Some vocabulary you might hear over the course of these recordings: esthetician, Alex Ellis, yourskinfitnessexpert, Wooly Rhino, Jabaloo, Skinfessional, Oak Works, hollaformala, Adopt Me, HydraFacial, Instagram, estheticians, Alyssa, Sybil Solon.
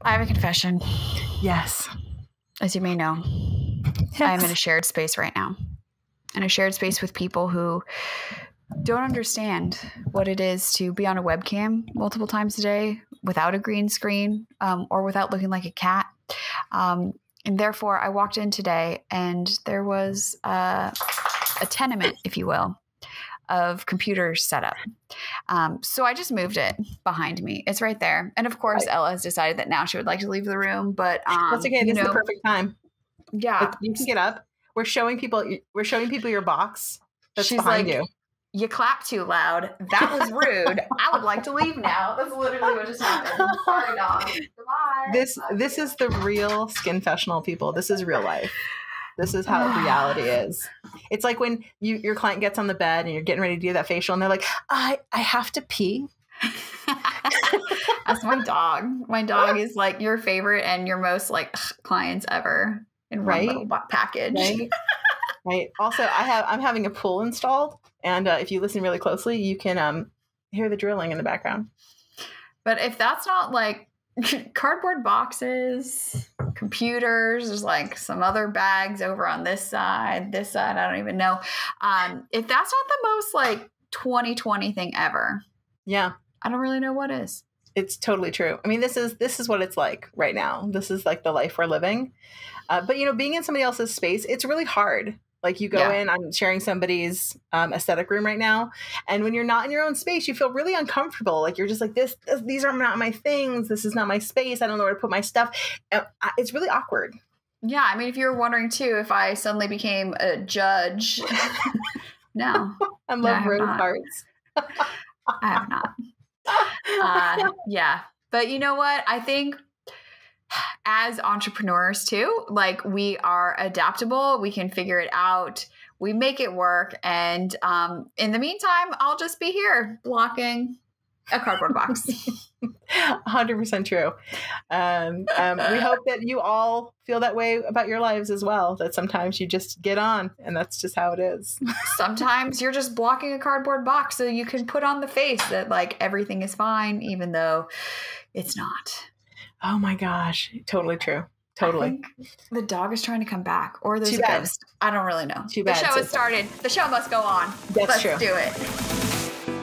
I have a confession. Yes. As you may know, yes. I'm in a shared space right now. In a shared space with people who don't understand what it is to be on a webcam multiple times a day without a green screen or without looking like a cat. And therefore, I walked in today and there was a tenement, if you will, of computers set up. So I just moved it behind me. It's right there. And of course, Ella has decided that now she would like to leave the room. But that's okay. This is the perfect time. Yeah. Like, you can get up. We're showing people your box that's behind you. You clapped too loud. That was rude. I would like to leave now. That's literally what just happened. Sorry, dog. Goodbye. This is the real Skinfessional, people. This is real life. This is how reality is. It's like when your client gets on the bed and you're getting ready to do that facial, and they're like, "I have to pee." That's my dog. My dog is like your favorite and your most like clients ever in one little package. Right? Right. Also, I'm having a pool installed. And if you listen really closely, you can hear the drilling in the background. But if that's not like cardboard boxes, computers, there's like some other bags over on this side, I don't even know. If that's not the most like 2020 thing ever. Yeah. I don't really know what is. It's totally true. I mean, this is what it's like right now. This is like the life we're living. But, being in somebody else's space, it's really hard. Like you go in, I'm sharing somebody's aesthetic room right now. And when you're not in your own space, you feel really uncomfortable. Like you're just like, these are not my things. This is not my space. I don't know where to put my stuff. It's really awkward. Yeah. I mean, if you were wondering too, if I suddenly became a judge. No. I love road parts. I have not. Yeah. But you know what? I think as entrepreneurs too, like we are adaptable, we can figure it out, we make it work. And in the meantime, I'll just be here blocking a cardboard box. 100% true. We hope that you all feel that way about your lives as well, that sometimes you just get on and that's just how it is. Sometimes you're just blocking a cardboard box so you can put on the face that like everything is fine, even though it's not. Oh my gosh. Totally true. Totally. The dog is trying to come back, or there's a ghost. I don't really know. Too bad. The show has started. The show must go on. That's true. Let's do it.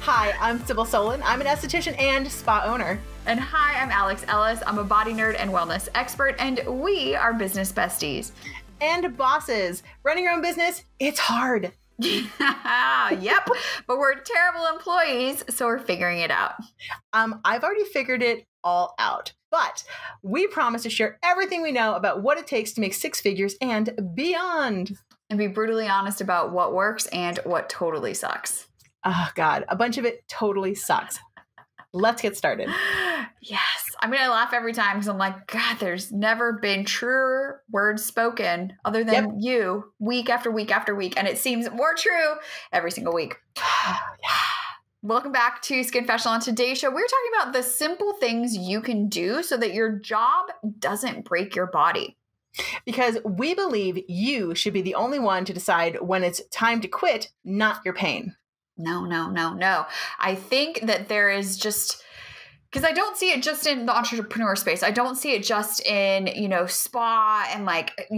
Hi, I'm Sybil Solon. I'm an esthetician and spa owner. And hi, I'm Alex Ellis. I'm a body nerd and wellness expert, and we are business besties. And bosses. Running your own business, it's hard. Yep. But we're terrible employees, so we're figuring it out. I've already figured it all out, but we promise to share everything we know about what it takes to make six figures and beyond. And be brutally honest about what works and what totally sucks. Oh God, a bunch of it totally sucks. Let's get started. Yes. I mean, I laugh every time because I'm like, God, there's never been truer words spoken other than you week after week after week. And it seems more true every single week. Welcome back to Skinfessional. On today's show, we're talking about the simple things you can do so that your job doesn't break your body. Because we believe you should be the only one to decide when it's time to quit, not your pain. No, no, no, no. I think that there is just, because I don't see it just in the entrepreneur space. I don't see it just in, spa and like,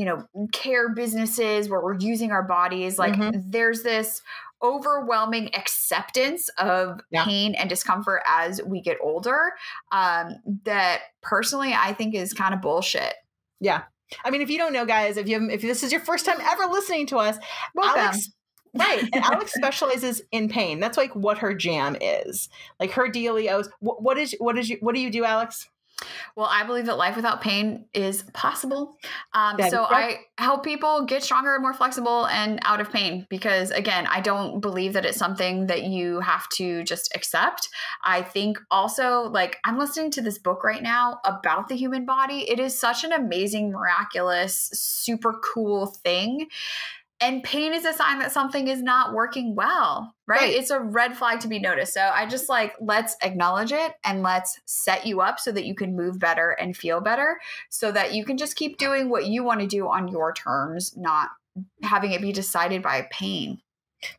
care businesses where we're using our bodies. Like there's this overwhelming acceptance of pain and discomfort as we get older. That personally I think is kind of bullshit. Yeah. I mean, if you don't know, guys, if this is your first time ever listening to us, welcome. Right. And Alex specializes in pain. That's like what her jam is. Like her dealio. What do you do, Alex? Well, I believe that life without pain is possible. I help people get stronger and more flexible and out of pain because, again, I don't believe that it's something that you have to just accept. I think also, like, I'm listening to this book right now about the human body. It is such an amazing, miraculous, super cool thing. And pain is a sign that something is not working well, right? It's a red flag to be noticed. So I just like, let's acknowledge it and let's set you up so that you can move better and feel better so that you can just keep doing what you want to do on your terms, not having it be decided by pain.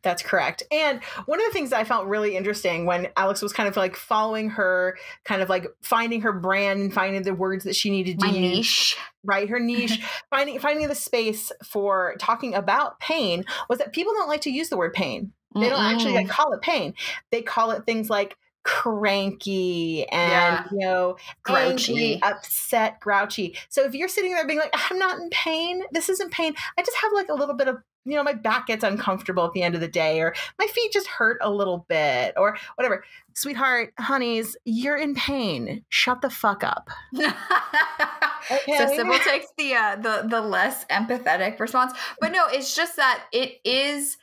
That's correct. And one of the things that I found really interesting when Alex was kind of like following her, kind of like finding her brand and finding the words that she needed to use. My niche. Right. Her niche, finding the space for talking about pain, was that people don't like to use the word pain. They don't actually like call it pain. They call it things like cranky and, you know, grouchy, angry, upset, grouchy. So if you're sitting there being like, I'm not in pain, this isn't pain, I just have like a little bit of, you know, my back gets uncomfortable at the end of the day, or my feet just hurt a little bit, or whatever. Sweetheart, honeys, you're in pain. Shut the fuck up. Okay. So Sybil takes the less empathetic response, but no, it's just that it is,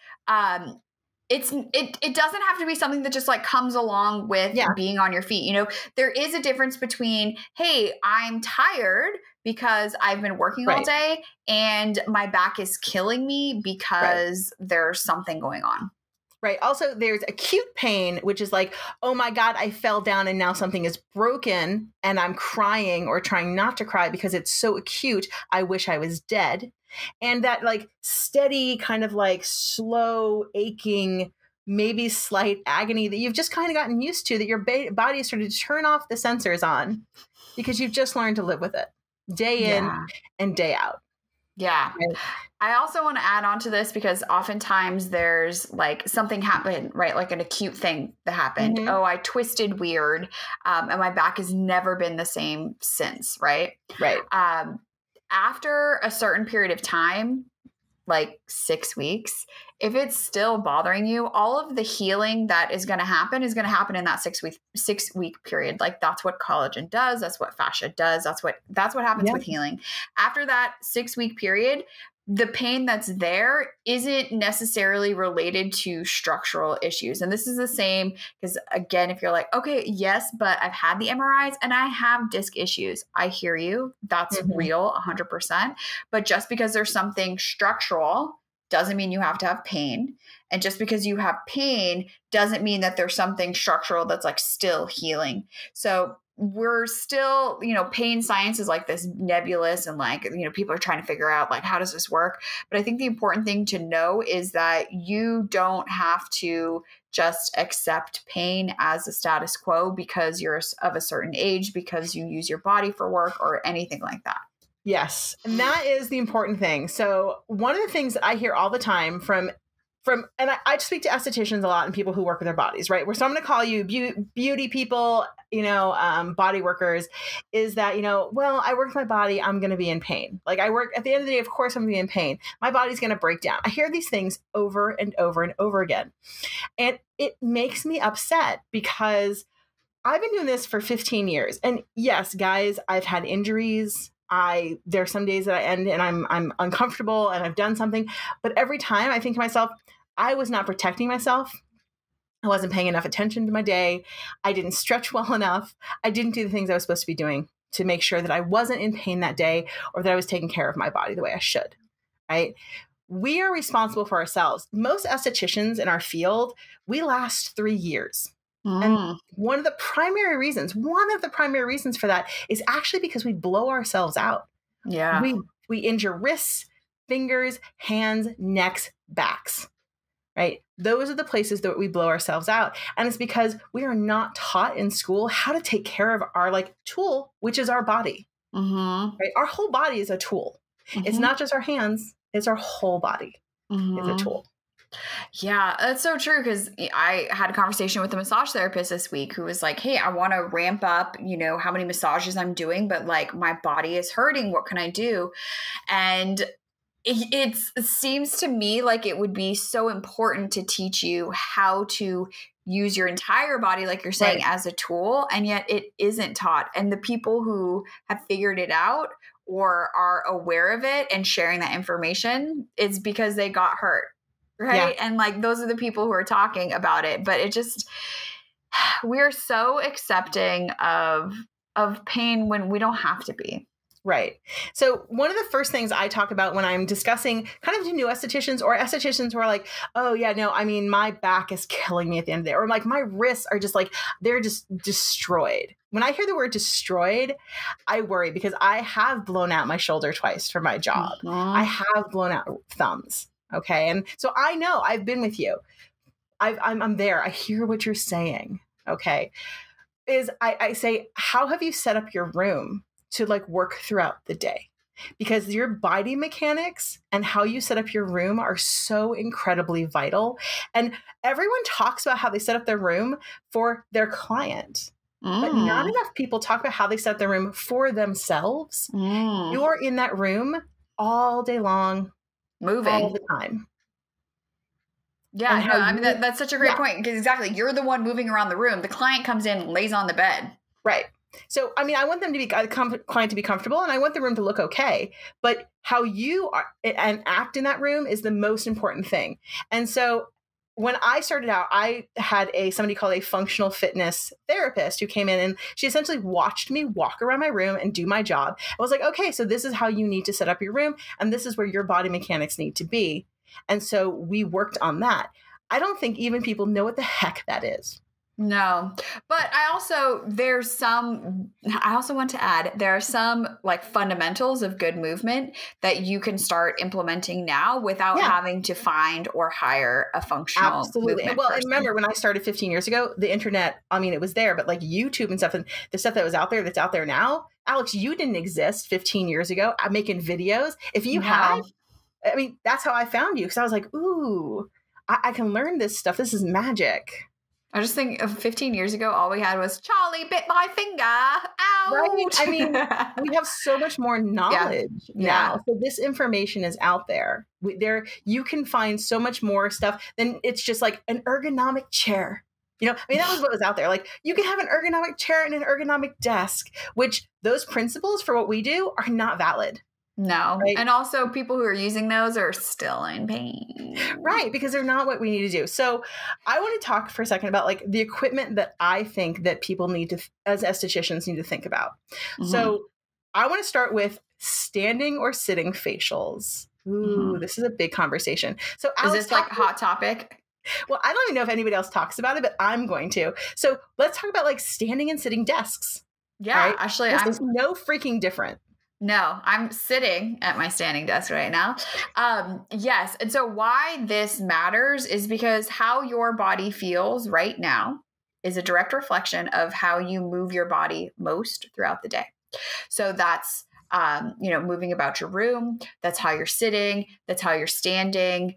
it doesn't have to be something that just like comes along with being on your feet. You know, there is a difference between, hey, I'm tired because I've been working all day and my back is killing me because there's something going on. Right. Also, there's acute pain, which is like, oh my God, I fell down and now something is broken and I'm crying or trying not to cry because it's so acute. I wish I was dead. And that like steady kind of like slow aching, maybe slight agony that you've just kind of gotten used to, that your body is starting to turn off the sensors on because you've just learned to live with it day in and day out. Yeah. Right. I also want to add on to this because oftentimes there's like something happened, right? Like an acute thing that happened. Mm-hmm. Oh, I twisted weird. And my back has never been the same since. Right. Right. After a certain period of time, like 6 weeks, if it's still bothering you, all of the healing that is going to happen in that six week period. Like that's what collagen does. That's what fascia does. That's what happens with healing. After that 6 week period, the pain that's there isn't necessarily related to structural issues. And this is the same because, again, if you're like, okay, yes, but I've had the MRIs and I have disc issues. I hear you. That's real, 100%. But just because there's something structural doesn't mean you have to have pain. And just because you have pain doesn't mean that there's something structural that's like still healing. So we're still, you know, pain science is like this nebulous and like, you know, people are trying to figure out like, how does this work? But I think the important thing to know is that you don't have to just accept pain as a status quo because you're of a certain age, because you use your body for work or anything like that. Yes. And that is the important thing. So one of the things that I hear all the time and I speak to estheticians a lot and people who work with their bodies, right? Where so I'm going to call you beauty people, you know, body workers, is that, you know, well, I work with my body, I'm going to be in pain. Like I work at the end of the day, of course I'm going to be in pain. My body's going to break down. I hear these things over and over and over again. And it makes me upset because I've been doing this for 15 years. And yes, guys, I've had injuries. There are some days that I end and I'm uncomfortable and I've done something, but every time I think to myself, I was not protecting myself. I wasn't paying enough attention to my day. I didn't stretch well enough. I didn't do the things I was supposed to be doing to make sure that I wasn't in pain that day or that I was taking care of my body the way I should, right? We are responsible for ourselves. Most estheticians in our field, we last 3 years. And one of the primary reasons for that is actually because we blow ourselves out. Yeah. We injure wrists, fingers, hands, necks, backs, right? Those are the places that we blow ourselves out. And it's because we are not taught in school how to take care of our like tool, which is our body, right? Our whole body is a tool. It's not just our hands. It's our whole body is a tool. Yeah, that's so true. Because I had a conversation with a massage therapist this week who was like, hey, I want to ramp up, you know, how many massages I'm doing, but like my body is hurting. What can I do? And it seems to me like it would be so important to teach you how to use your entire body, like you're saying, as a tool. And yet it isn't taught. And the people who have figured it out or are aware of it and sharing that information, it's because they got hurt. Right. Yeah. And like, those are the people who are talking about it, but it just, we're so accepting of pain when we don't have to be. Right. So one of the first things I talk about when I'm discussing kind of to new estheticians or estheticians who are like, oh yeah, no, I mean, my back is killing me at the end of the day, or like my wrists are just like, they're just destroyed. When I hear the word destroyed, I worry because I have blown out my shoulder twice for my job. I have blown out thumbs. Okay. And so I know I've been with you. I'm there. I hear what you're saying. Okay. I say, how have you set up your room to like work throughout the day? Because your body mechanics and how you set up your room are so incredibly vital. And everyone talks about how they set up their room for their client. But not enough people talk about how they set up their room for themselves. You're in that room all day long, moving all the time. Yeah, no, I mean, that's such a great point, because exactly, you're the one moving around the room. The client comes in, lays on the bed. Right. So, I mean, I want them to be client to be comfortable, and I want the room to look okay. But how you are and act in that room is the most important thing. And so when I started out, I had somebody called a functional fitness therapist who came in, and she essentially watched me walk around my room and do my job. I was like, okay, so this is how you need to set up your room, and this is where your body mechanics need to be. And so we worked on that. I don't think even people know what the heck that is. No, but I also want to add, there are some like fundamentals of good movement that you can start implementing now without having to find or hire a functional movement person. And remember when I started 15 years ago, the internet, I mean, it was there, but like YouTube and stuff, and the stuff that was out there, that's out there now, Alex, you didn't exist 15 years ago. I'm making videos. If you have, I mean, that's how I found you. Cause I was like, ooh, I can learn this stuff. This is magic. I just think 15 years ago, all we had was Charlie bit my finger. Ouch. Right? I mean, we have so much more knowledge now. So this information is out there. You can find so much more stuff than it's just like an ergonomic chair. You know, I mean, that was what was out there. Like you can have an ergonomic chair and an ergonomic desk, which those principles for what we do are not valid. No. Right? And also people who are using those are still in pain. Right. Because they're not what we need to do. So I want to talk for a second about like the equipment that I think that people need to, as estheticians, need to think about. So I want to start with standing or sitting facials. Ooh, this is a big conversation. So Alex, is this like a hot topic? Well, I don't even know if anybody else talks about it, but I'm going to. So let's talk about like standing and sitting desks. Yeah. Right? Actually, there's no freaking different. No, I'm sitting at my standing desk right now. Yes. And so why this matters is because how your body feels right now is a direct reflection of how you move your body most throughout the day. So that's, you know, moving about your room. That's how you're sitting. That's how you're standing.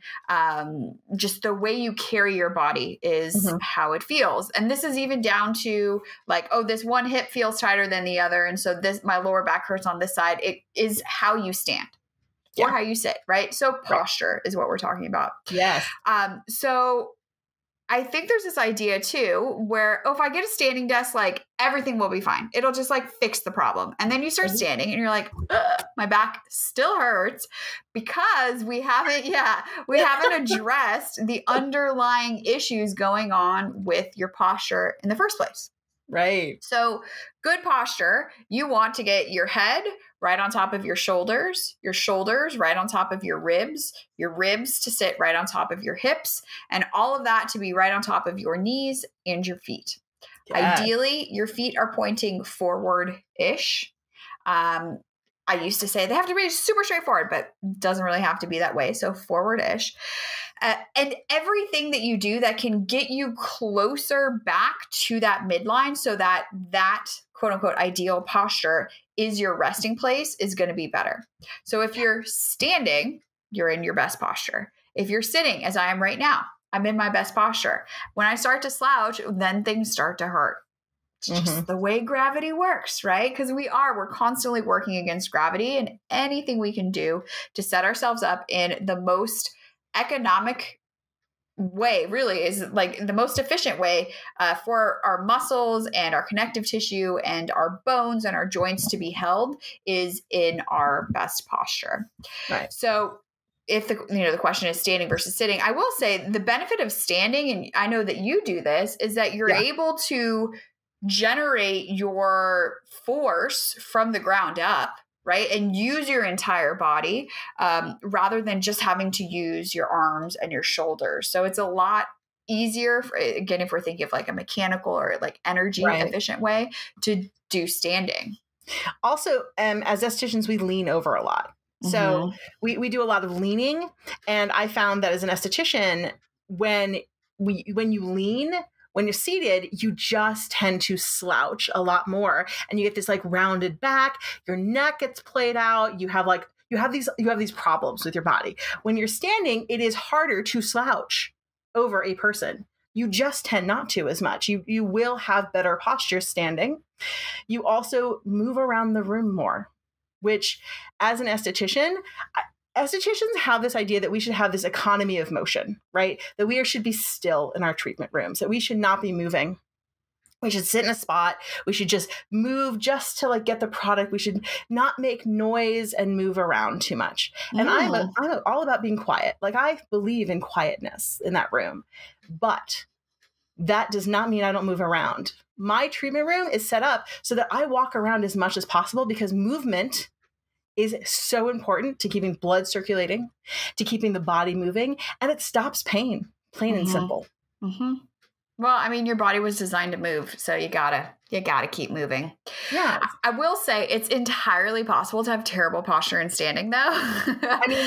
Just the way you carry your body is how it feels. And this is even down to like, oh, this one hip feels tighter than the other. And so my lower back hurts on this side. It is how you stand or how you sit, right? So posture is what we're talking about. Yes. So I think there's this idea too, where, oh, if I get a standing desk, like everything will be fine. It'll just like fix the problem. And then you start standing and you're like, my back still hurts because we haven't addressed the underlying issues going on with your posture in the first place. Right. So good posture, you want to get your head right on top of your shoulders right on top of your ribs to sit right on top of your hips, and all of that to be right on top of your knees and your feet. Yes. Ideally, your feet are pointing forward-ish. I used to say they have to be super straightforward, but doesn't really have to be that way. So forward-ish. And everything that you do that can get you closer back to that midline so that that quote-unquote ideal posture is your resting place is going to be better. So if you're standing, you're in your best posture. If you're sitting, as I am right now, I'm in my best posture. When I start to slouch, then things start to hurt. Just the way gravity works, right? Because we're constantly working against gravity, and anything we can do to set ourselves up in the most economic way really is like the most efficient way for our muscles and our connective tissue and our bones and our joints to be held is in our best posture. Right. So if the question is standing versus sitting, I will say the benefit of standing, and I know that you do this, is that you're able to generate your force from the ground up, right? And use your entire body rather than just having to use your arms and your shoulders. So it's a lot easier, if we're thinking of like a mechanical or like energy efficient way to do standing. Also, as estheticians, we lean over a lot. So we do a lot of leaning. And I found that as an esthetician, when you lean, when you're seated, you just tend to slouch a lot more, and you get this like rounded back, your neck gets played out. You have these problems with your body. When you're standing, it is harder to slouch over a person. You just tend not to as much. You will have better posture standing. You also move around the room more, which as an esthetician, estheticians have this idea that we should have this economy of motion, right? That we should be still in our treatment rooms, that we should not be moving. We should sit in a spot. We should just move just to like get the product. We should not make noise and move around too much. And I'm all about being quiet. Like I believe in quietness in that room, but that does not mean I don't move around. My treatment room is set up so that I walk around as much as possible, because movement is so important to keeping blood circulating, to keeping the body moving, and it stops pain, plain and simple. Well, I mean, your body was designed to move, so you gotta keep moving. Yeah. I will say it's entirely possible to have terrible posture in standing though. I mean,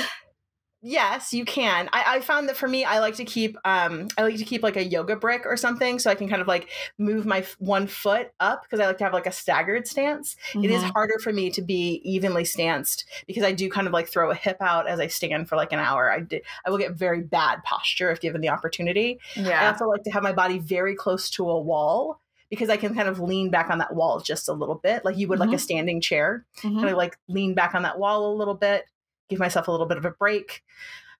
yes, you can. I found that for me, I like to keep like a yoga brick or something so I can kind of like move my one foot up, because I like to have like a staggered stance. It is harder for me to be evenly stanced because I do kind of like throw a hip out as I stand for like an hour. I will get very bad posture if given the opportunity. Yeah. I also like to have my body very close to a wall, because I can kind of lean back on that wall just a little bit. Like you would like a standing chair. Kind of like lean back on that wall a little bit, give myself a little bit of a break.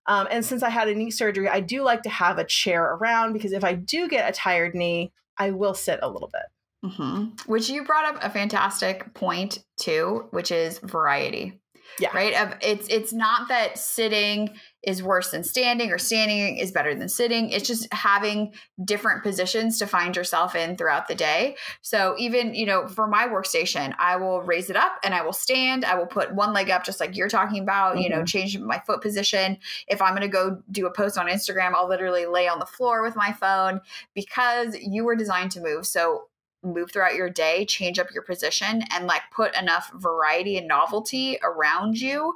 And since I had a knee surgery, I do like to have a chair around, because if I do get a tired knee, I will sit a little bit. Which you brought up a fantastic point too, which is variety. Yeah. Right. It's not that sitting is worse than standing or standing is better than sitting. It's just having different positions to find yourself in throughout the day. So even, you know, for my workstation, I will raise it up and I will stand. I will put one leg up, just like you're talking about, you know, change my foot position. If I'm going to go do a post on Instagram, I'll literally lay on the floor with my phone, because you were designed to move. So move throughout your day, change up your position, and like put enough variety and novelty around you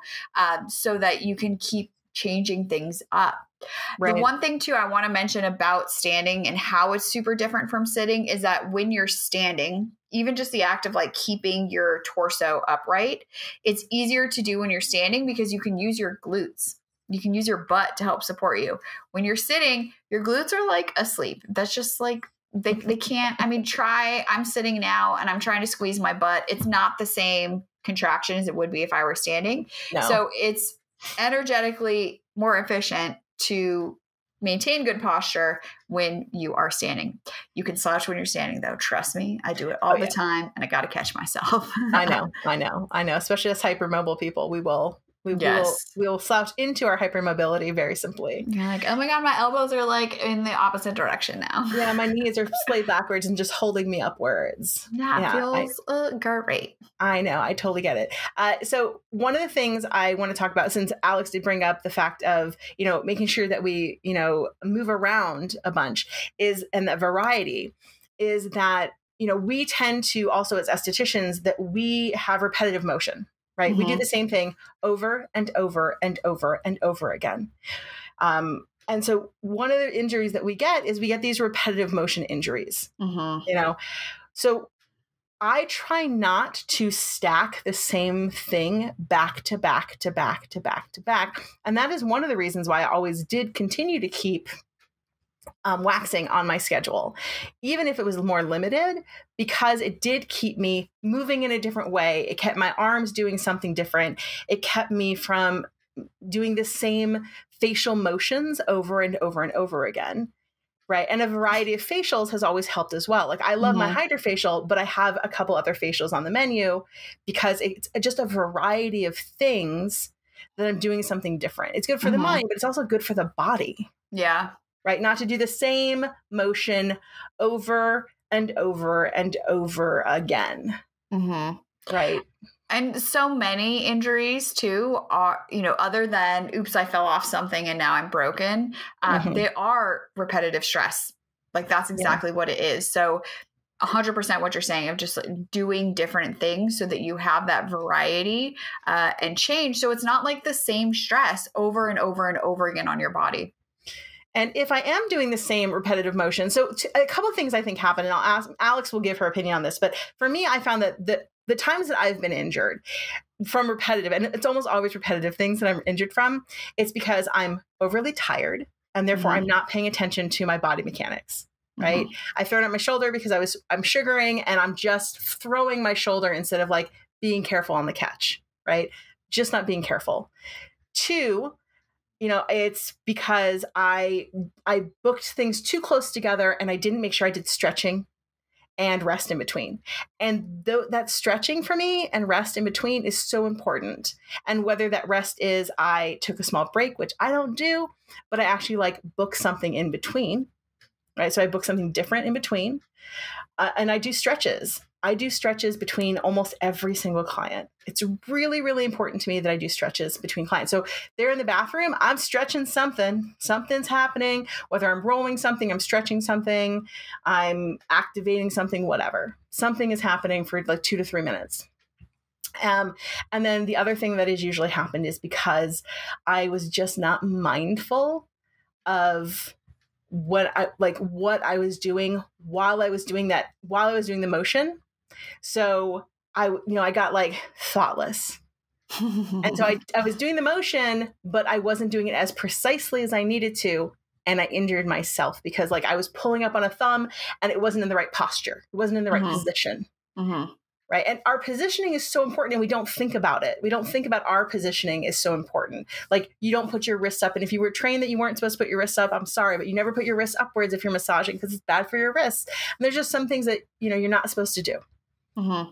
so that you can keep changing things up. Right. The one thing too I want to mention about standing and how it's super different from sitting is that when you're standing, even just the act of like keeping your torso upright, it's easier to do when you're standing because you can use your glutes. You can use your butt to help support you. When you're sitting, your glutes are like asleep. That's just like They can't, I mean, try, I'm sitting now and I'm trying to squeeze my butt. It's not the same contraction as it would be if I were standing. No. So it's energetically more efficient to maintain good posture when you are standing. You can slouch when you're standing though. Trust me. I do it all the time, and I got to catch myself. I know. Especially as hypermobile people, we will slouch into our hypermobility very simply. You're like, oh my God, my elbows are like in the opposite direction now. Yeah, my knees are slayed backwards and just holding me upwards. Yeah, feels great. I know. I totally get it. So one of the things I want to talk about, since Alex did bring up the fact of, you know, making sure that we, you know, move around a bunch and the variety is that, you know, we tend to also as estheticians that we have repetitive motion. Right. We do the same thing over and over and over and over again. And so one of the injuries that we get is we get these repetitive motion injuries, you know, so I try not to stack the same thing back to back to back to back to back. And that is one of the reasons why I always did continue to keep waxing on my schedule, even if it was more limited, because it did keep me moving in a different way. It kept my arms doing something different. It kept me from doing the same facial motions over and over and over again. Right. And a variety of facials has always helped as well. Like I love my HydraFacial, but I have a couple other facials on the menu because it's just a variety of things that I'm doing something different. It's good for the mind, but it's also good for the body. Yeah. Right. Not to do the same motion over and over and over again. Right. And so many injuries too are, you know, other than, oops, I fell off something and now I'm broken. They are repetitive stress. Like that's exactly what it is. So 100% what you're saying of just doing different things so that you have that variety and change. So it's not like the same stress over and over and over again on your body. And if I am doing the same repetitive motion, so a couple of things I think happen, and I'll ask, Alex will give her opinion on this, but for me, I found that the times that I've been injured from repetitive, and it's almost always repetitive things that I'm injured from, it's because I'm overly tired and therefore I'm not paying attention to my body mechanics. Right. I threw it on my shoulder because I'm sugaring and I'm just throwing my shoulder instead of like being careful on the catch. Right. Just not being careful. 2, you know, it's because I booked things too close together and I didn't make sure I did stretching and rest in between. And that stretching for me and rest in between is so important. And whether that rest is, I took a small break, which I don't do, but I actually like book something in between. Right. So I book something different in between and I do stretches. I do stretches between almost every single client. It's really, really important to me that I do stretches between clients. So they're in the bathroom, I'm stretching something, something's happening, whether I'm rolling something, I'm stretching something, I'm activating something, whatever, something is happening for like 2 to 3 minutes. And then the other thing that has usually happened is because I was just not mindful of what I was doing while I was doing that, while I was doing the motion. So I got like thoughtless. And so I was doing the motion, but I wasn't doing it as precisely as I needed to. And I injured myself because like I was pulling up on a thumb and it wasn't in the right posture. It wasn't in the right position. Right. And our positioning is so important and we don't think about it. We don't think about our positioning is so important. Like you don't put your wrists up. And if you were trained that you weren't supposed to put your wrists up, I'm sorry, but you never put your wrists upwards if you're massaging because it's bad for your wrists. And there's just some things that, you know, you're not supposed to do. You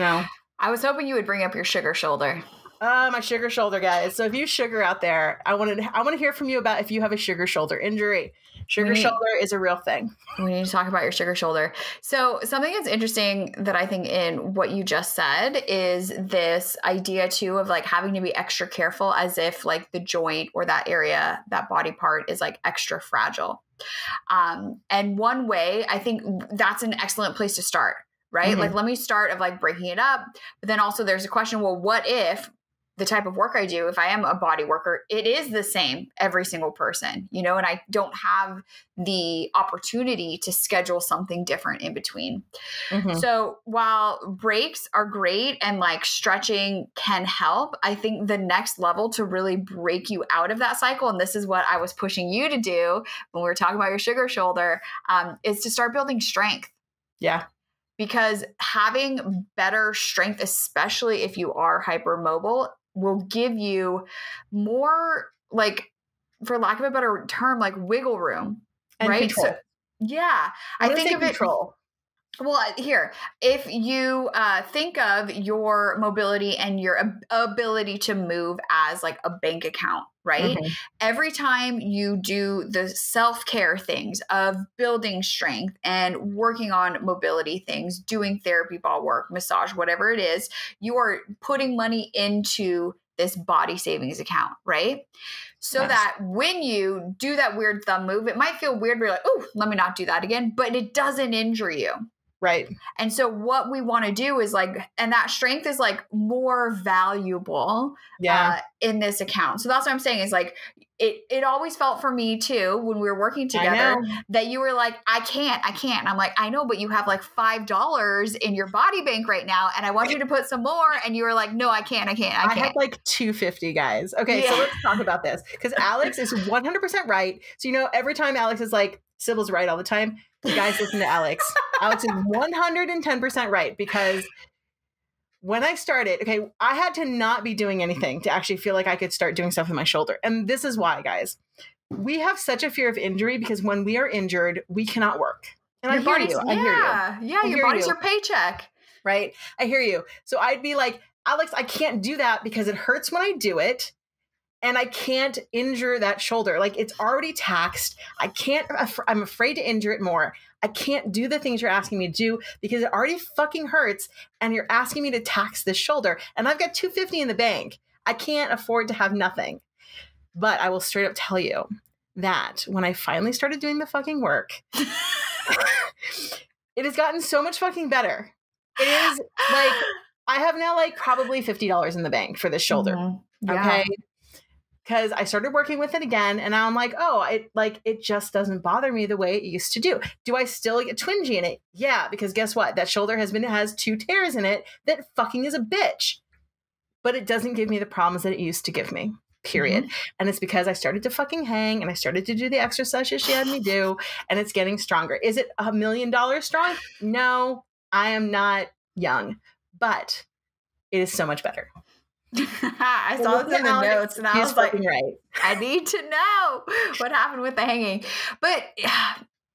know, I was hoping you would bring up your sugar shoulder. My sugar shoulder, guys. So if you sugar out there, I want to hear from you about if you have a sugar shoulder injury. Sugar shoulder is a real thing. We need to talk about your sugar shoulder. So something that's interesting that I think in what you just said is this idea too of like having to be extra careful as if like the joint or that area, that body part is like extra fragile. And one way I think that's an excellent place to start, right? Like let me start of like breaking it up. But then also there's a question, well, what if the type of work I do, if I am a body worker, it is the same every single person, you know, and I don't have the opportunity to schedule something different in between. So while breaks are great and like stretching can help, I think the next level to really break you out of that cycle, and this is what I was pushing you to do when we were talking about your sugar shoulder, is to start building strength. Yeah. Because having better strength, especially if you are hypermobile, will give you more, like, for lack of a better term, like wiggle room, and right? Control. So, yeah, I think of control. Well, here, if you think of your mobility and your ability to move as like a bank account, right? Every time you do the self-care things of building strength and working on mobility things, doing therapy ball work, massage, whatever it is, you are putting money into this body savings account, right? So that when you do that weird thumb move, it might feel weird, but you're like, oh, let me not do that again, but it doesn't injure you. Right. And so what we want to do is like, and that strength is like more valuable in this account. So that's what I'm saying is like, it always felt for me too, when we were working together that you were like, I can't. And I'm like, I know, but you have like $5 in your body bank right now. And I want you to put some more. And you were like, no, I can't. I had like $250 guys. Okay. Yeah. So let's talk about this because Alex is 100% right. So, you know, every time Alex is like, Sybil's right all the time. You guys listen to Alex. Alex is 110% right because when I started, okay, I had to not be doing anything to actually feel like I could start doing stuff with my shoulder. And this is why, guys, we have such a fear of injury because when we are injured, we cannot work. And your I hear you. Yeah, your body's your paycheck. Right? I hear you. So I'd be like, Alex, I can't do that because it hurts when I do it. And I can't injure that shoulder. Like it's already taxed. I can't, I'm afraid to injure it more. I can't do the things you're asking me to do because it already fucking hurts. And you're asking me to tax this shoulder. And I've got $250 in the bank. I can't afford to have nothing. But I will straight up tell you that when I finally started doing the fucking work, It has gotten so much fucking better. It is like, I have now like probably $50 in the bank for this shoulder. Mm-hmm. Yeah. Okay. Because I started working with it again and I'm like, oh, it just doesn't bother me the way it used to do. Do I still get twingy in it? Yeah. Because guess what? That shoulder has two tears in it. That fucking is a bitch, but it doesn't give me the problems that it used to give me. Period. Mm-hmm. And it's because I started to fucking hang and I started to do the exercises she had me do, and it's getting stronger. Is it $1 million strong? No, I am not young, but it is so much better. I saw this in the notes and I was like, right. I need to know what happened with the hanging, but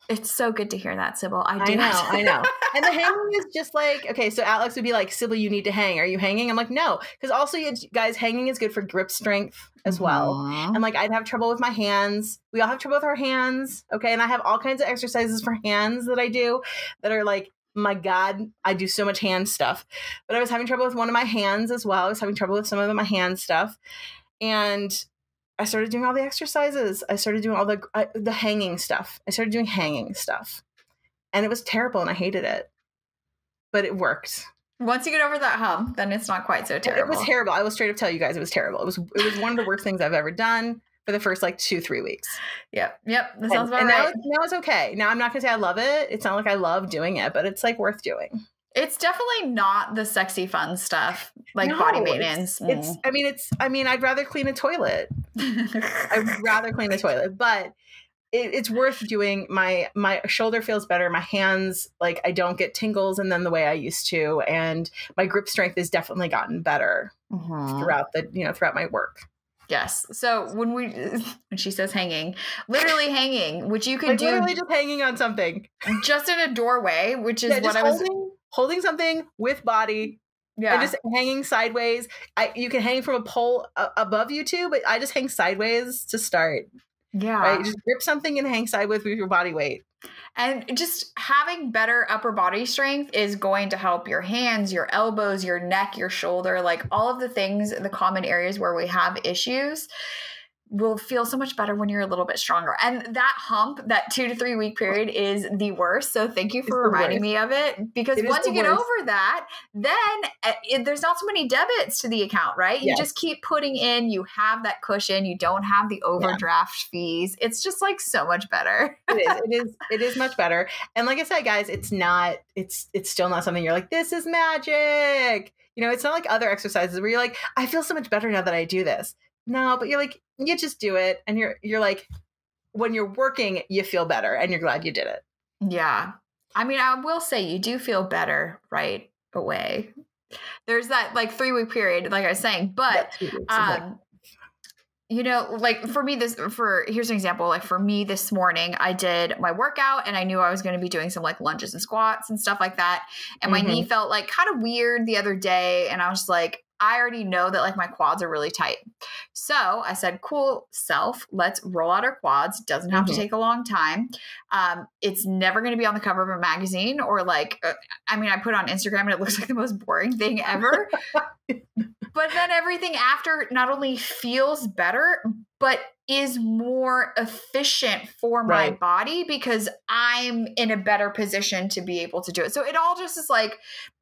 it's so good to hear that, Sybil. I know. And the hanging is just like, okay, so Alex would be like, Sybil, you need to hang. Are you hanging? I'm like, no. Because also, you guys, hanging is good for grip strength as well. Aww. And like, I'd have trouble with my hands. We all have trouble with our hands. Okay. And I have all kinds of exercises for hands that I do that are like, my God, I do so much hand stuff. But I was having trouble with one of my hands as well. I was having trouble with some of my hand stuff. And I started doing all the exercises. I started doing all the hanging stuff. I started doing hanging stuff. And it was terrible and I hated it. But it worked. Once you get over that hump, then it's not quite so terrible. It was terrible. I will straight up tell you guys it was terrible. It was one of the worst things I've ever done for the first like 2-3 weeks. Yep. That sounds about right. Now it's okay. Now I'm not going to say I love it. It's not like I love doing it, but it's like worth doing. It's definitely not the sexy fun stuff like body maintenance. I'd rather clean a toilet. I'd rather clean a toilet, but it's worth doing. My shoulder feels better. My hands, like I don't get tingles and then the way I used to, and my grip strength has definitely gotten better throughout throughout my work. Yes. So when she says hanging, literally hanging, which you can do literally just hanging on something, just in a doorway, which is what I was holding something with body. Yeah. And just hanging sideways. You can hang from a pole above you too, but I just hang sideways to start. Yeah. Right? You just grip something and hang sideways with your body weight. And just having better upper body strength is going to help your hands, your elbows, your neck, your shoulder, like all of the things, the common areas where we have issues will feel so much better when you're a little bit stronger. And that hump, that 2-3 week period is the worst. So thank you for reminding me of it, because once you get over that, then there's not so many debits to the account, right? You just keep putting in, you have that cushion, you don't have the overdraft fees. It's just like so much better. It is much better. And like I said, guys, it's still not something you're like, this is magic. You know, it's not like other exercises where you're like, I feel so much better now that I do this. No, but you're like, you just do it. And you're like, when you're working, you feel better and you're glad you did it. Yeah. I mean, I will say you do feel better right away. There's that like 3-week period, like I was saying, but, you know, like for me, here's an example. Like for me this morning, I did my workout and I knew I was going to be doing some like lunges and squats and stuff like that. And my knee felt like kind of weird the other day. And I was like, I already know that like my quads are really tight. So I said, cool, self, let's roll out our quads. Doesn't have to take a long time. It's never going to be on the cover of a magazine or like, I put on Instagram and it looks like the most boring thing ever. But then everything after not only feels better, but is more efficient for my body because I'm in a better position to be able to do it. So it all just is like,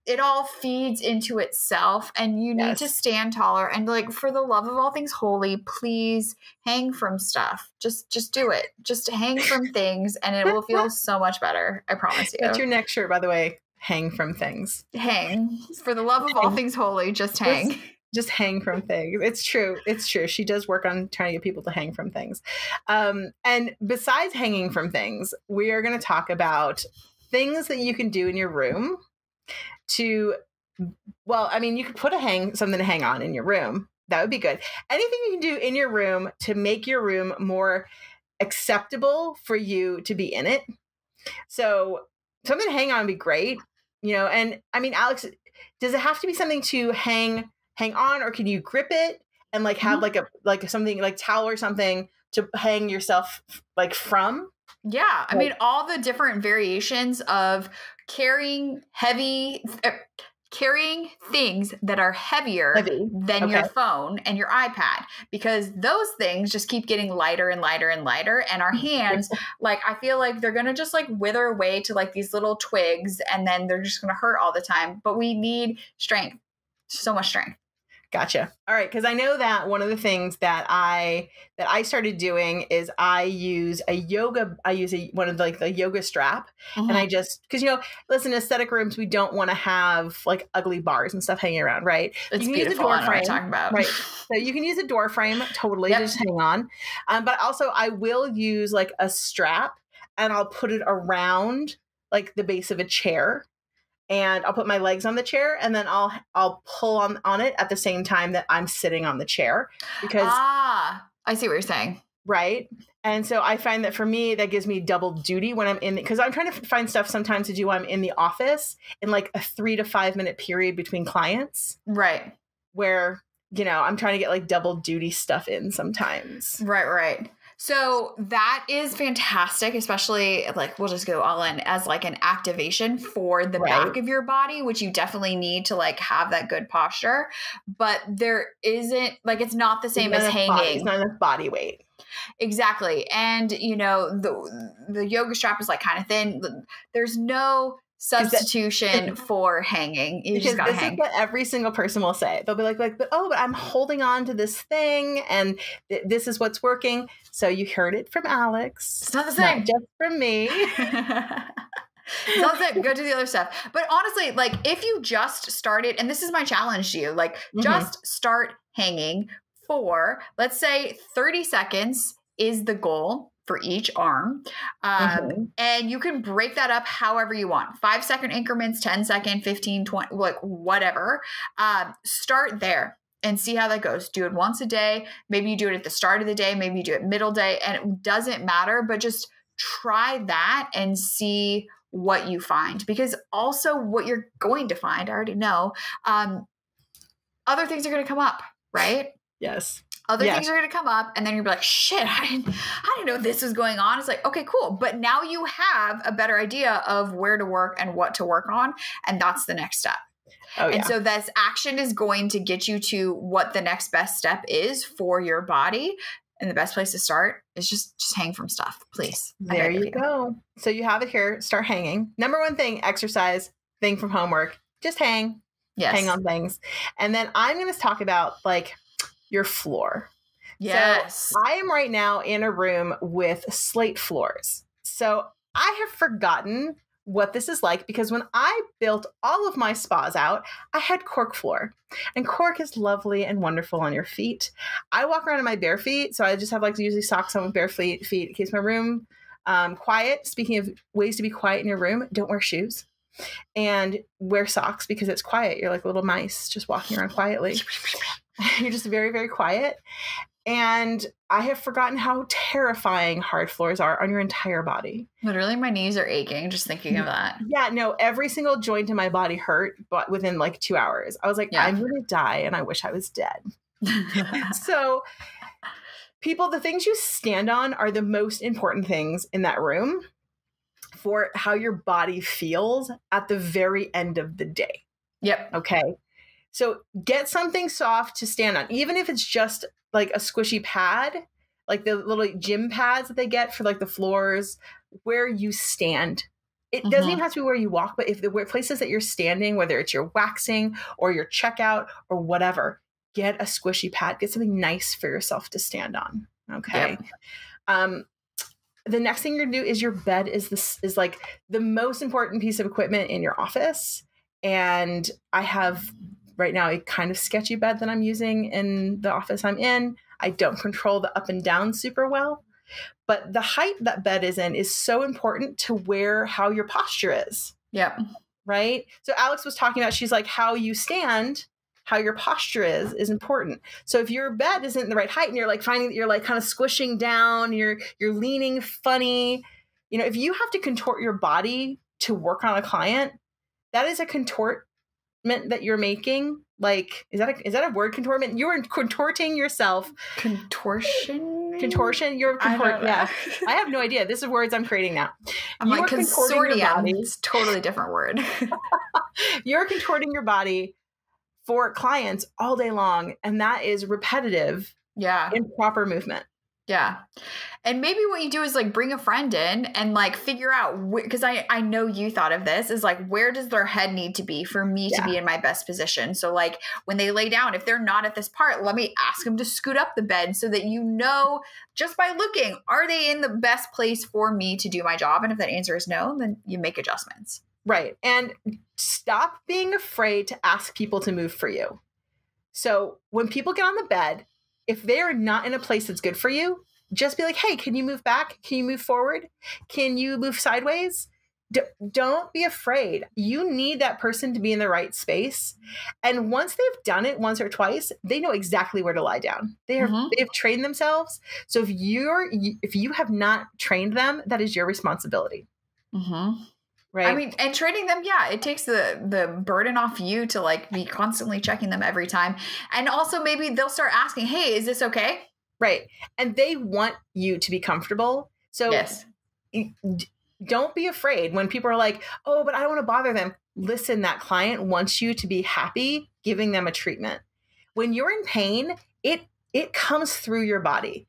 it all feeds into itself, and you need to stand taller and like, for the love of all things holy, please hang from stuff. Just do it. Just hang from things and it will feel so much better. I promise you. That's your next shirt, by the way. Hang from things. Hang. For the love of all things holy, just hang. Just hang from things. It's true. It's true. She does work on trying to get people to hang from things. And besides hanging from things, we are going to talk about things that you can do in your room you could put something to hang on in your room. That would be good. Anything you can do in your room to make your room more acceptable for you to be in it. So something to hang on would be great. You know, and I mean, Alex, does it have to be something to hang on, or can you grip it and like have like something like towel or something to hang yourself like from? Yeah. I mean, all the different variations of carrying heavy carrying things that are heavier than your phone and your iPad, because those things just keep getting lighter and lighter and lighter. And our hands, like, I feel like they're going to just like wither away to like these little twigs, and then they're just going to hurt all the time. But we need strength, so much strength. Gotcha. All right. Cause I know that one of the things that I started doing is I use a yoga, one of the, like the yoga strap. Mm-hmm. And I just, cause you know, listen, aesthetic rooms, we don't want to have like ugly bars and stuff hanging around. Right. It's you can beautiful. Use a door frame, talking about. Right. So you can use a door frame. Totally. Yep. Just hang on. But also I will use like a strap, and I'll put it around like the base of a chair. And I'll put my legs on the chair, and then I'll pull on it at the same time that I'm sitting on the chair, because I see what you're saying. Right. And so I find that for me, that gives me double duty when I'm in, because I'm trying to find stuff sometimes to do when I'm in the office in like a 3 to 5 minute period between clients. Right. Where, you know, I'm trying to get like double duty stuff in sometimes. Right. Right. So that is fantastic, especially like we'll just go all in as like an activation for the back of your body, which you definitely need to like have that good posture. But there isn't like, it's not the same as hanging. It's not enough body weight. Exactly. And you know, the yoga strap is like kind of thin. There's no substitution for hanging. You just gotta hang. Is what every single person will say. They'll be like, but I'm holding on to this thing, and this is what's working. So you heard it from Alex. It's not the same. Not just from me. That's it. Go do the other stuff. But honestly, like if you just started, and this is my challenge to you, like just start hanging for, let's say 30 seconds is the goal for each arm. And you can break that up however you want. 5-second increments, 10 second, 15, 20, like whatever. Start there and see how that goes. Do it once a day. Maybe you do it at the start of the day. Maybe you do it middle day, and it doesn't matter, but just try that and see what you find, because also what you're going to find, I already know, other things are going to come up, right? Yes. Other things are going to come up, and then you're like, shit, I didn't know this was going on. It's like, okay, cool. But now you have a better idea of where to work and what to work on. And that's the next step. Oh, yeah. And so this action is going to get you to what the next best step is for your body. And the best place to start is just hang from stuff, please. There you go. So you have it here. Start hanging. Number one thing, exercise, thing from homework, just hang. Yes. Hang on things. And then I'm going to talk about like your floor. Yes. So I am right now in a room with slate floors. So I have forgotten what this is like, because when I built all of my spas out, I had cork floor, and cork is lovely and wonderful on your feet. I walk around in my bare feet. So I just have like usually socks on with bare feet. It keeps my room quiet. Speaking of ways to be quiet in your room, don't wear shoes. And wear socks, because it's quiet. You're like little mice just walking around quietly. You're just very, very quiet. And I have forgotten how terrifying hard floors are on your entire body. Literally, my knees are aching just thinking of that. Yeah, no, every single joint in my body hurt, but within like 2 hours. I was like, I'm going to die, and I wish I was dead. So people, the things you stand on are the most important things in that room for how your body feels at the very end of the day. Yep. Okay. So get something soft to stand on, even if it's just like a squishy pad, like the little gym pads that they get for like the floors where you stand. It doesn't even have to be where you walk, but if the places that you're standing, whether it's your waxing or your checkout or whatever, get a squishy pad, get something nice for yourself to stand on. Okay. Yep. The next thing you're gonna do is your bed is like the most important piece of equipment in your office. And I have right now a kind of sketchy bed that I'm using in the office I'm in. I don't control the up and down super well, but the height that bed is in is so important to where, how your posture is. Yep. Right. So Alex was talking about, she's like, how you stand, how your posture is important. So if your bed isn't the right height and you're like finding that you're like kind of squishing down, you're leaning funny, you know, if you have to contort your body to work on a client, that is a contortment that you're making. Like, is that a word, contortment? You are contorting yourself. Contortion. You're contorting. Yeah. I have no idea. This is words I'm creating now. I'm like, consortium. It's totally different word. You're contorting your body for clients all day long. And that is repetitive. Yeah. Improper movement. Yeah. And maybe what you do is like bring a friend in and like figure out because I know you thought of this is like, where does their head need to be for me to be in my best position? So like when they lay down, if they're not at this part, let me ask them to scoot up the bed so that, you know, just by looking, are they in the best place for me to do my job? And if that answer is no, then you make adjustments. Right. And stop being afraid to ask people to move for you. So when people get on the bed, if they're not in a place that's good for you, just be like, hey, can you move back? Can you move forward? Can you move sideways? Don't be afraid. You need that person to be in the right space. And once they've done it once or twice, they know exactly where to lie down. They've trained themselves. So if you have not trained them, that is your responsibility. Mm-hmm. Right. I mean, and training them, yeah, it takes the burden off you to like be constantly checking them every time. And also maybe they'll start asking, hey, is this okay? Right. And they want you to be comfortable. So yes. Don't be afraid when people are like, oh, but I don't want to bother them. Listen, that client wants you to be happy giving them a treatment. When you're in pain, it comes through your body.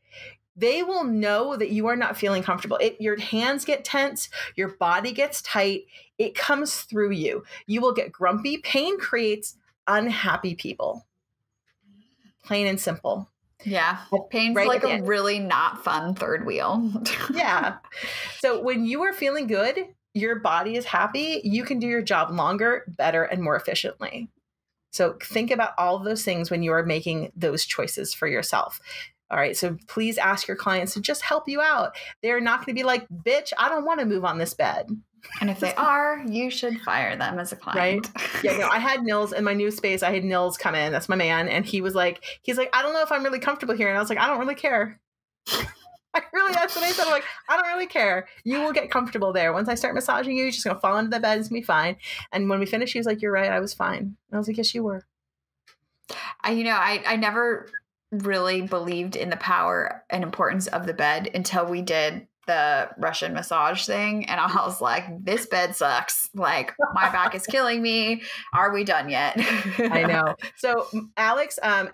They will know that you are not feeling comfortable. Your hands get tense. Your body gets tight. It comes through you. You will get grumpy. Pain creates unhappy people. Plain and simple. Yeah. Pain's right like a really not fun third wheel. Yeah. So when you are feeling good, your body is happy. You can do your job longer, better, and more efficiently. So think about all of those things when you are making those choices for yourself. All right. So please ask your clients to just help you out. They're not going to be like, bitch, I don't want to move on this bed. And if they are, you should fire them as a client. Right? Yeah. No, I had Nils in my new space. I had Nils come in. That's my man. And he was like, I don't know if I'm really comfortable here. And I was like, I don't really care. That's what I said. I'm like, I don't really care. You will get comfortable there. Once I start massaging you, you're just going to fall into the bed. It's going to be fine. And when we finished, he was like, you're right. I was fine. And I was like, yes, you were. I never really believed in the power and importance of the bed until we did the Russian massage thing. And I was like, this bed sucks. Like my back is killing me. Are we done yet? I know. So Alex I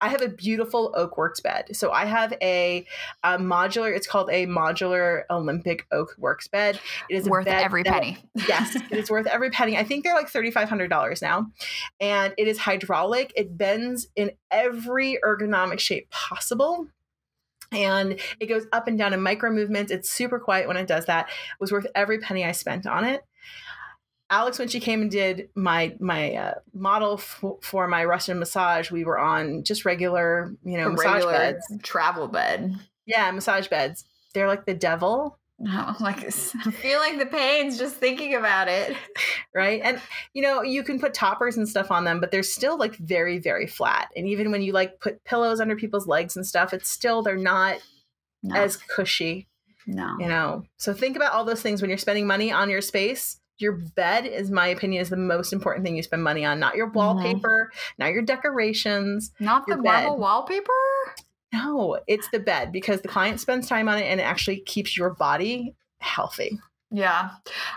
have a beautiful Oak Works bed. So I have a modular, it's called a modular Olympic Oak Works bed. It is worth every penny. Yes. It is worth every penny. I think they're like $3,500 now. And it is hydraulic. It bends in every ergonomic shape possible. And it goes up and down in micro movements. It's super quiet when it does that. It was worth every penny I spent on it. Alex, when she came and did my model for my Russian massage, we were on just regular, massage beds. Travel bed. Yeah, massage beds. They're like the devil. No, like I'm feeling the pains just thinking about it. Right. And, you can put toppers and stuff on them, but they're still like very, very flat. And even when you like put pillows under people's legs and stuff, it's still, they're not as cushy. No. So think about all those things when you're spending money on your space. Your bed, in my opinion, is the most important thing you spend money on. Not your wallpaper, not your decorations. Not the marble wallpaper? No, it's the bed because the client spends time on it and it actually keeps your body healthy. Yeah.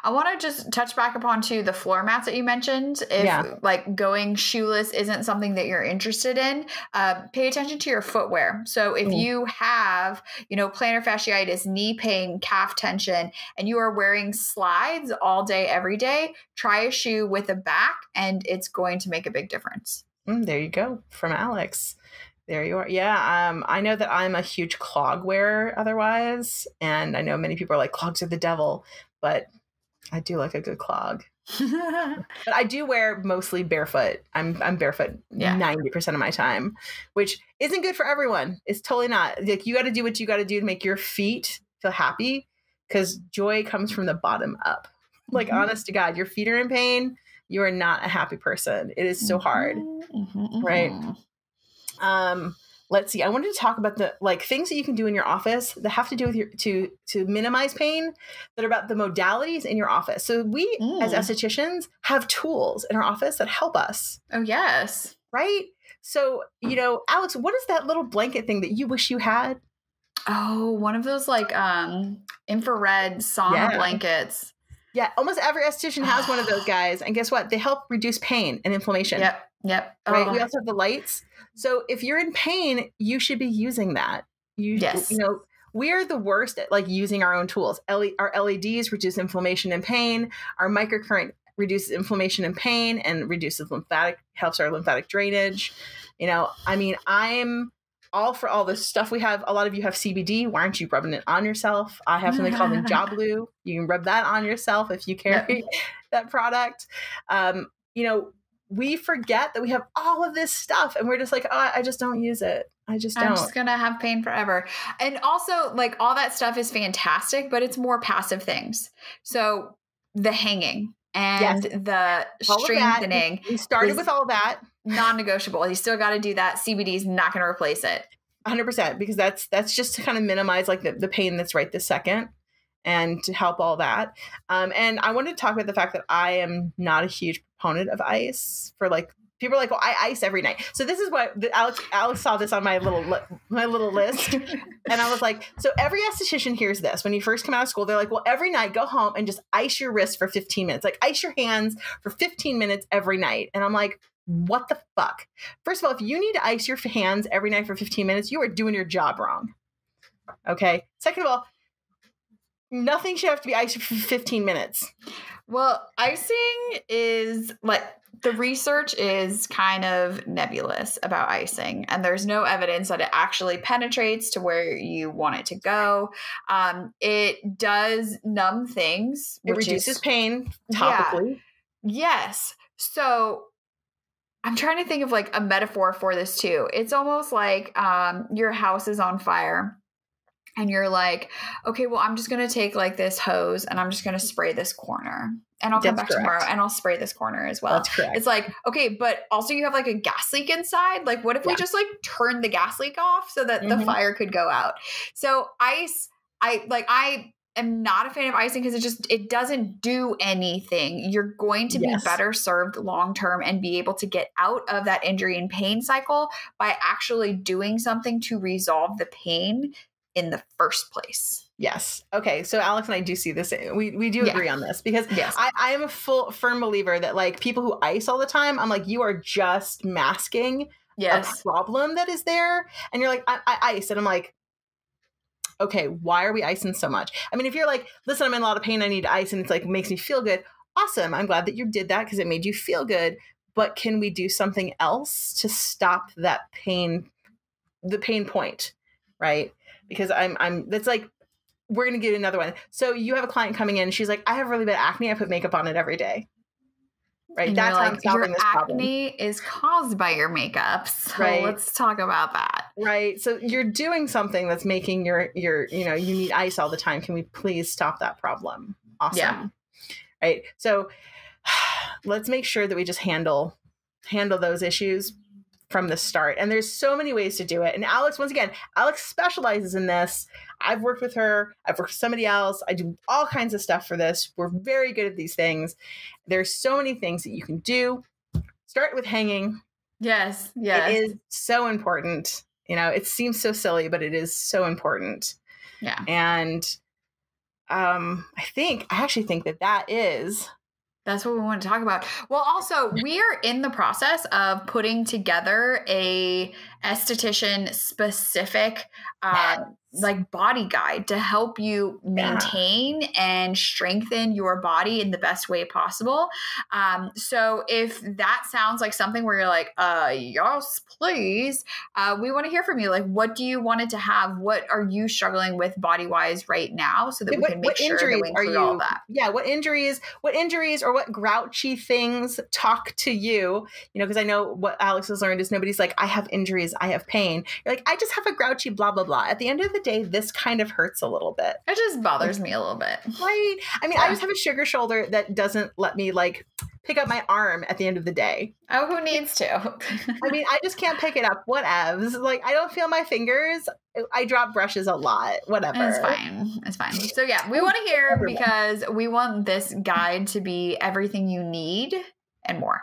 I want to just touch back upon too the floor mats that you mentioned. If like going shoeless isn't something that you're interested in, pay attention to your footwear. So if you have, plantar fasciitis, knee pain, calf tension, and you are wearing slides all day, every day, try a shoe with a back and it's going to make a big difference. There you go. From Alex. There you are. Yeah. I know that I'm a huge clog wearer otherwise. And I know many people are like, clogs are the devil, but I do like a good clog. But I do wear mostly barefoot. I'm barefoot 90% of my time, which isn't good for everyone. It's totally not. Like you got to do what you got to do to make your feet feel happy because joy comes from the bottom up. Like honest to God, your feet are in pain. You are not a happy person. It is so hard. Right. Let's see. I wanted to talk about the things that you can do in your office that have to do with to minimize pain that are about the modalities in your office. So we as estheticians have tools in our office that help us. Oh, yes. Right. So, Alex, what is that little blanket thing that you wish you had? Oh, one of those infrared sauna blankets. Yeah, almost every esthetician has one of those guys. And guess what? They help reduce pain and inflammation. Yep, yep. Right? We also have the lights. So if you're in pain, you should be using that. You know, we are the worst at like using our own tools. Our LEDs reduce inflammation and pain. Our microcurrent reduces inflammation and pain and reduces lymphatic, helps our lymphatic drainage. You know, I mean, I'm all for all this stuff we have. A lot of you have CBD. Why aren't you rubbing it on yourself? I have something called Jabaloo. You can rub that on yourself if you carry that product. You know, we forget that we have all of this stuff and we're just like, oh, I just don't use it. I just don't. I'm just going to have pain forever. And also like all that stuff is fantastic, but it's more passive things. So the hanging and the strengthening. We started with all that. Non-negotiable. You still got to do that. CBD is not going to replace it. 100%, because that's just to kind of minimize like the pain that's right this second and to help all that. And I wanted to talk about the fact that I am not a huge proponent of ice for like, people are like, well, I ice every night. So this is what Alex saw this on my little list. And I was like, so every esthetician hears this. When you first come out of school, they're like, well, every night, go home and just ice your wrists for 15 minutes. Like ice your hands for 15 minutes every night. And I'm like, what the fuck? First of all, if you need to ice your hands every night for 15 minutes, you are doing your job wrong. Okay. Second of all, nothing should have to be iced for 15 minutes. Well, icing is like, the research is kind of nebulous about icing, and there's no evidence that it actually penetrates to where you want it to go. It does numb things. It reduces pain topically. Yes. So I'm trying to think of like a metaphor for this too. It's almost like your house is on fire. And you're like, okay, well, I'm just going to take like this hose and I'm just going to spray this corner and I'll come back tomorrow and I'll spray this corner as well. That's correct. It's like, okay, but also you have like a gas leak inside. Like what if we just like turn the gas leak off so that the fire could go out? So ice, I am not a fan of icing because it doesn't do anything. You're going to be better served long-term and be able to get out of that injury and pain cycle by actually doing something to resolve the pain in the first place. Yes. Okay. So Alex and I do see this. We do agree on this because I am a firm believer that like people who ice all the time, I'm like, you are just masking a problem that is there. And you're like, I ice. And I'm like, okay, why are we icing so much? I mean, if you're like, listen, I'm in a lot of pain, I need to ice. And it's like, makes me feel good. Awesome. I'm glad that you did that because it made you feel good. But can we do something else to stop that pain, the pain point? Right. Because that's like, we're going to get another one. So you have a client coming in. She's like, I have really bad acne. I put makeup on it every day. Right. And that's how I'm solving this problem. Your acne is caused by your makeup. So let's talk about that. Right. So you're doing something that's making your, you know, you need ice all the time. Can we please stop that problem? Awesome. Yeah. Right. So let's make sure that we just handle those issues from the start. And there's so many ways to do it. And Alex, once again, Alex specializes in this. I've worked with her. I've worked with somebody else. I do all kinds of stuff for this. We're very good at these things. There's so many things that you can do. Start with hanging. Yes. Yes. It is so important. You know, it seems so silly, but it is so important. Yeah. And I actually think that is that's what we want to talk about. Well, also, we are in the process of putting together a esthetician specific like body guide to help you maintain and strengthen your body in the best way possible. So if that sounds like something where you're like, yes, please, we want to hear from you. Like, what do you want it to have? What are you struggling with body wise right now? So that we can make sure that we include all that. Yeah. What injuries or what grouchy things talk to you? You know, cause I know what Alex has learned is nobody's like, I have injuries, I have pain. You're like, I just have a grouchy blah, blah, blah. At the end of the day, this kind of hurts a little bit. It just bothers me a little bit. Right. I mean, I just have a sugar shoulder that doesn't let me like pick up my arm at the end of the day. Oh, who needs to? I mean, I just can't pick it up. Whatevs. Like, I don't feel my fingers. I drop brushes a lot. Whatever. It's fine. It's fine. So yeah, we want to hear because we want this guide to be everything you need and more.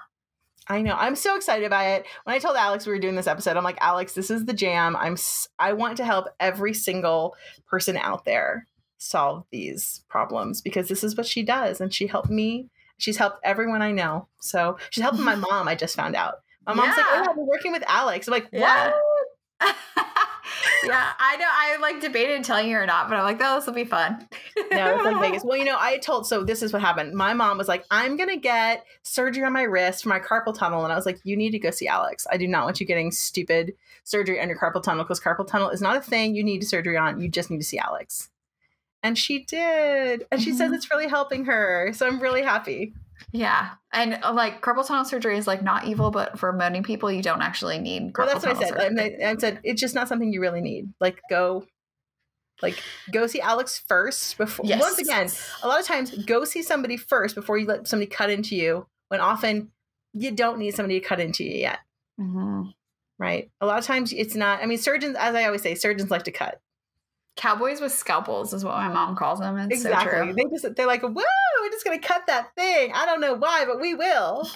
I know. I'm so excited about it. When I told Alex we were doing this episode, I'm like, Alex, this is the jam. I want to help every single person out there. solve these problems, because this is what she does. And she helped me. She's helped everyone I know. So she's helping my mom. I just found out. My mom's like, oh, I've been working with Alex. I'm like, what? Yeah. Yeah, I know. I like debated telling you or not, but I'm like, oh, this will be fun. No, it's like Vegas. Well, you know, so this is what happened. My mom was like, I'm going to get surgery on my wrist for my carpal tunnel. And I was like, you need to go see Alex. I do not want you getting stupid surgery on your carpal tunnel, because carpal tunnel is not a thing you need surgery on. You just need to see Alex. And she did. And she says it's really helping her. So I'm really happy. Yeah. And like carpal tunnel surgery is like not evil, but for many people, you don't actually need carpal tunnel surgery. Well, that's what I said. I said, it's just not something you really need. Like go see Alex first before. Yes. Once again, a lot of times go see somebody first before you let somebody cut into you, when often you don't need somebody to cut into you yet. Mm-hmm. Right. A lot of times it's not, I mean, surgeons, as I always say, surgeons like to cut. Cowboys with scalpels is what my mom calls them. It's exactly. So true. They're like, whoa, we're just going to cut that thing. I don't know why, but we will.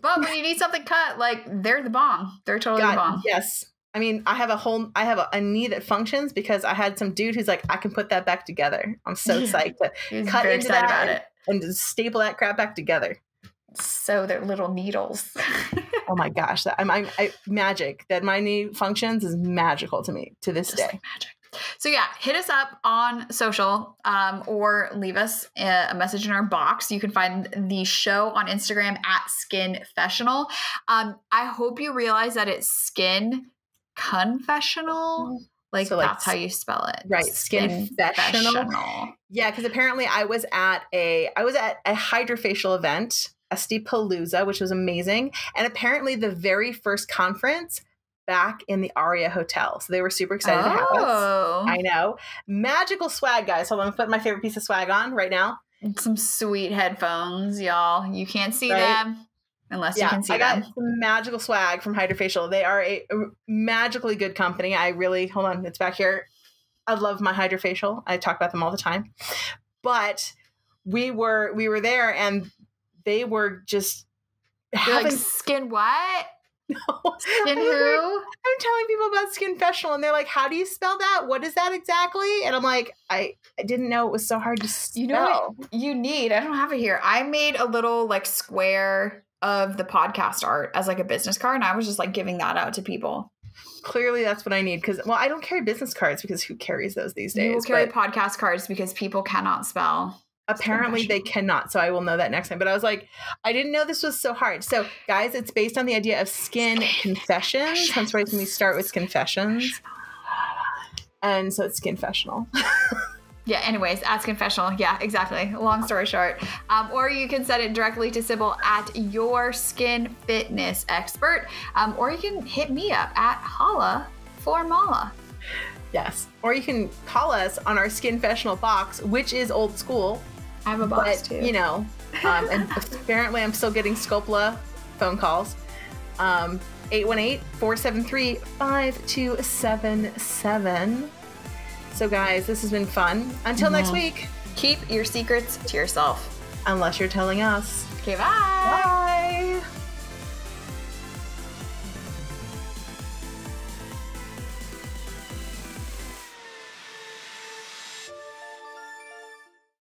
But when you need something cut, like they're the bomb. They're totally the bomb. Yes. I mean, I have a knee that functions because I had some dude who's like, I can put that back together. I'm so psyched to cut into that and just staple that crap back together. So they're little needles. Oh my gosh, magic that my knee functions is magical to me to this day. Like magic. So yeah, hit us up on social or leave us a message in our box. You can find the show on Instagram at Skinfessional. I hope you realize that it's Skin Confessional. Like so that's how you spell it. Right. Skinfessional. Yeah, because apparently I was at a HydraFacial event, Palooza, which was amazing. And apparently the very first conference back in the Aria Hotel. So they were super excited to have us. I know. Magical swag, guys. Hold on, I'm putting my favorite piece of swag on right now. Some sweet headphones, y'all. You can't see them unless you can see them. I got some magical swag from HydraFacial. They are a magically good company. Hold on, it's back here. I love my HydraFacial. I talk about them all the time. But we were there, and they were just having, like, skin what? No. Skin who? I'm telling people about Skinfessional, and they're like, how do you spell that? What is that exactly? And I'm like, I didn't know it was so hard to spell. You know what you need? I don't have it here. I made a little like square of the podcast art as like a business card, and I was just like giving that out to people. Clearly that's what I need, because, well, I don't carry business cards because who carries those these days? You will carry podcast cards because people cannot spell. Apparently they cannot. So I will know that next time. But I was like, I didn't know this was so hard. So guys, it's based on the idea of skin confessions. That's why we start with confessions. And so it's Skinfessional. Yeah. Anyways, at Skinfessional. Yeah, exactly. Long story short. Or you can send it directly to Sybil at Your Skin Fitness Expert. Or you can hit me up at Hala for Mala. Yes. Or you can call us on our Skinfessional box, which is old school. I have a box too. You know, and apparently I'm still getting Scopla phone calls. 818-473-5277. So guys, this has been fun. Until next week, keep your secrets to yourself. Unless you're telling us. Okay, bye. Bye.